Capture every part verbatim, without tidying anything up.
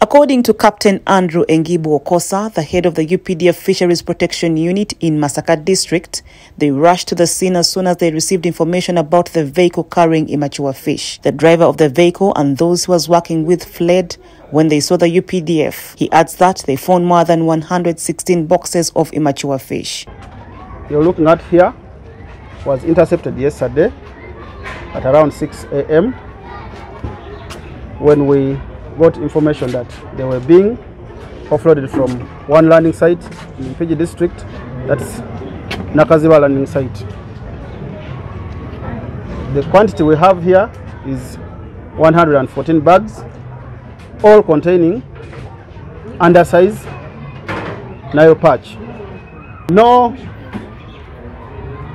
According to Captain Andrew Ngibo Okosa, the head of the U P D F Fisheries Protection Unit in Masaka District, they rushed to the scene as soon as they received information about the vehicle carrying immature fish. The driver of the vehicle and those he was working with fled when they saw the U P D F. He adds that they found more than one hundred sixteen boxes of immature fish. You're looking at here, was intercepted yesterday at around six A M when we got information that they were being offloaded from one landing site in Fiji district, that's Nakaziba landing site. The quantity we have here is one hundred fourteen bags, all containing undersized Nile perch. No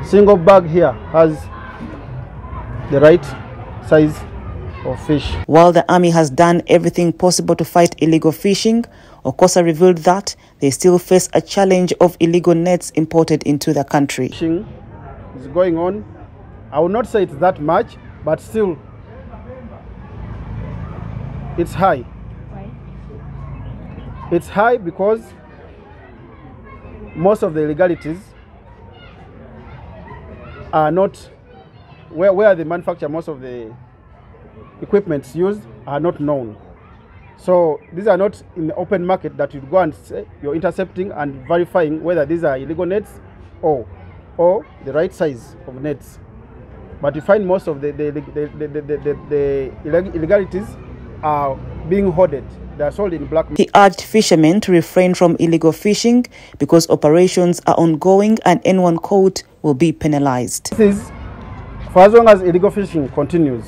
single bag here has the right size of fish. While the army has done everything possible to fight illegal fishing, Okosa revealed that they still face a challenge of illegal nets imported into the country. Fishing is going on. I will not say it's that much, but still it's high. It's high because most of the illegalities are not where where they manufacture. Most of the equipments used are not known, so these are not in the open market that you go and say you're intercepting and verifying whether these are illegal nets or or the right size of nets. But you find most of the the the, the, the, the, the illegalities are being hoarded. They are sold in black. He urged fishermen to refrain from illegal fishing because operations are ongoing and anyone caught will be penalized. This is, for as long as illegal fishing continues,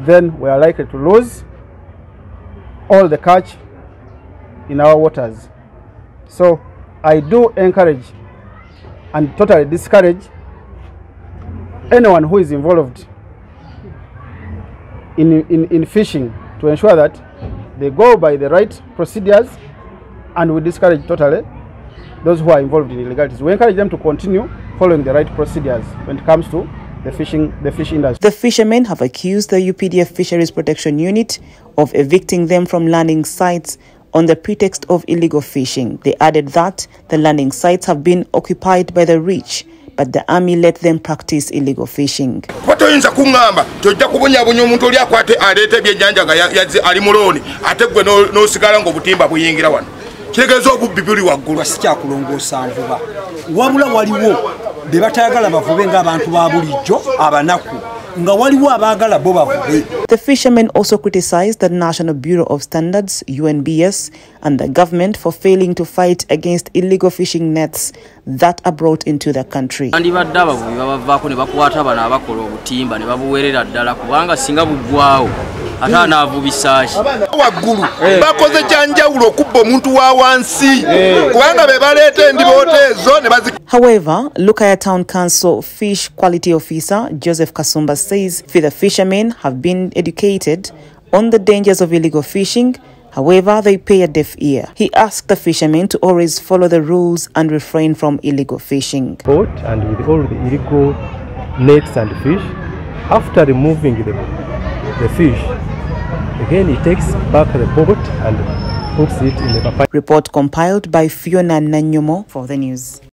then we are likely to lose all the catch in our waters. So I do encourage and totally discourage anyone who is involved in, in, in fishing to ensure that they go by the right procedures, and we discourage totally those who are involved in illegalities. We encourage them to continue following the right procedures when it comes to The fishing, the fish industry. The fishermen have accused the U P D F Fisheries Protection Unit of evicting them from landing sites on the pretext of illegal fishing. They added that the landing sites have been occupied by the rich, but the army let them practice illegal fishing. They The fishermen also criticized the National Bureau of Standards, U N B S, and the government for failing to fight against illegal fishing nets that are brought into the country. However, Lukaya Town Council Fish Quality Officer Joseph Kasumba says the fishermen have been educated on the dangers of illegal fishing. However, they pay a deaf ear. He asked the fishermen to always follow the rules and refrain from illegal fishing. And with all the illegal nets and fish, after removing the, the fish, again, he takes back the boat and puts it in the papaya. Report compiled by Fiona Nanyomo for the news.